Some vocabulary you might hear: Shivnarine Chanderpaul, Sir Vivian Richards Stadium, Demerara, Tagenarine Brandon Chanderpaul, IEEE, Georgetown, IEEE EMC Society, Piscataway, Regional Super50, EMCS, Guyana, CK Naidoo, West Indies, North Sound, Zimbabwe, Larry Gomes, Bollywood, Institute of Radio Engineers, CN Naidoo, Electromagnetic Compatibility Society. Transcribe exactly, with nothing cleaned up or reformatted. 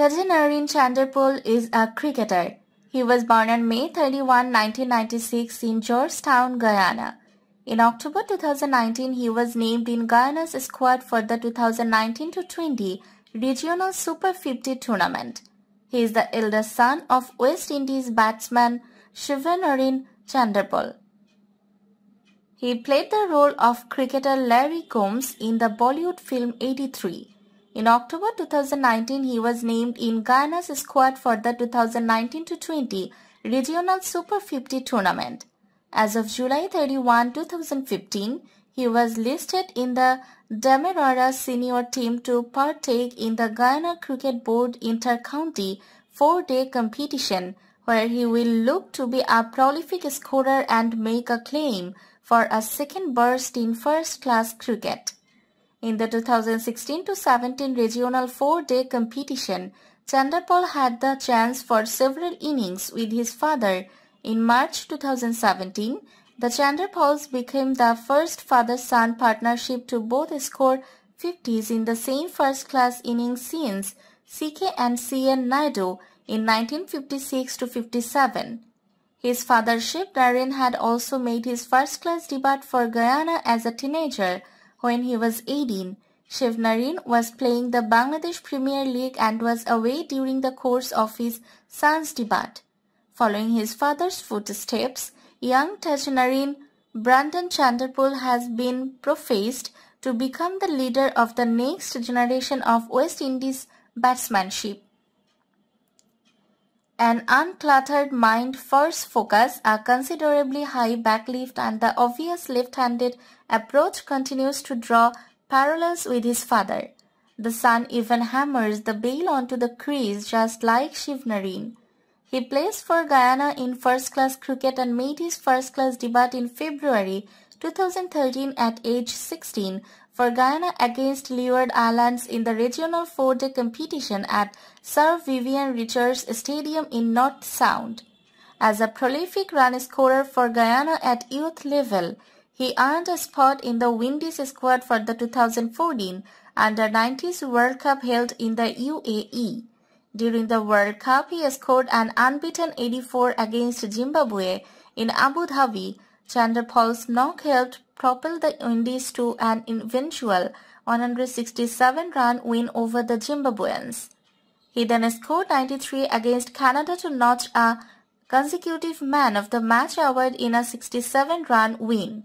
Tagenarine Chanderpaul is a cricketer. He was born on May thirty-first, nineteen ninety-six in Georgetown, Guyana. In October two thousand nineteen, he was named in Guyana's squad for the two thousand nineteen to twenty Regional Super fifty tournament. He is the eldest son of West Indies batsman Shivnarine Chanderpaul. He played the role of cricketer Larry Gomes in the Bollywood film eighty-three. In October two thousand nineteen, he was named in Guyana's squad for the two thousand nineteen to twenty Regional Super fifty tournament. As of July thirty-first, two thousand fifteen, he was listed in the Demerara senior team to partake in the Guyana Cricket Board Inter-County four-Day Competition, where he will look to be a prolific scorer and make a claim for a second burst in first-class cricket. In the two thousand sixteen to seventeen Regional four-Day Competition, Chanderpaul had the chance for several innings with his father. In March two thousand seventeen, the Chanderpauls became the first father-son partnership to both score fifties in the same first-class innings since C K and C N Naidoo in nineteen fifty-six to fifty-seven. His father Shivnarine had also made his first-class debut for Guyana as a teenager. When he was eighteen, Shivnarine was playing the Bangladesh Premier League and was away during the course of his son's debut. Following his father's footsteps, young Tagenarine Brandon Chanderpaul has been professed to become the leader of the next generation of West Indies batsmanship. An uncluttered mind, first focus, a considerably high backlift and the obvious left-handed approach continues to draw parallels with his father. The son even hammers the ball onto the crease just like Shivnarine. He plays for Guyana in first-class cricket and made his first-class debut in February two thousand thirteen at age sixteen for Guyana against Leeward Islands in the Regional four-Day Competition at Sir Vivian Richards Stadium in North Sound. As a prolific run scorer for Guyana at youth level, he earned a spot in the Windies squad for the two thousand fourteen Under nineteens World Cup held in the U A E. During the World Cup, he scored an unbeaten eighty-four against Zimbabwe in Abu Dhabi. Chanderpaul's knock helped propel the Indies to an eventual one hundred sixty-seven run win over the Zimbabweans. He then scored ninety-three against Canada to notch a consecutive Man of the Match award in a sixty-seven run win.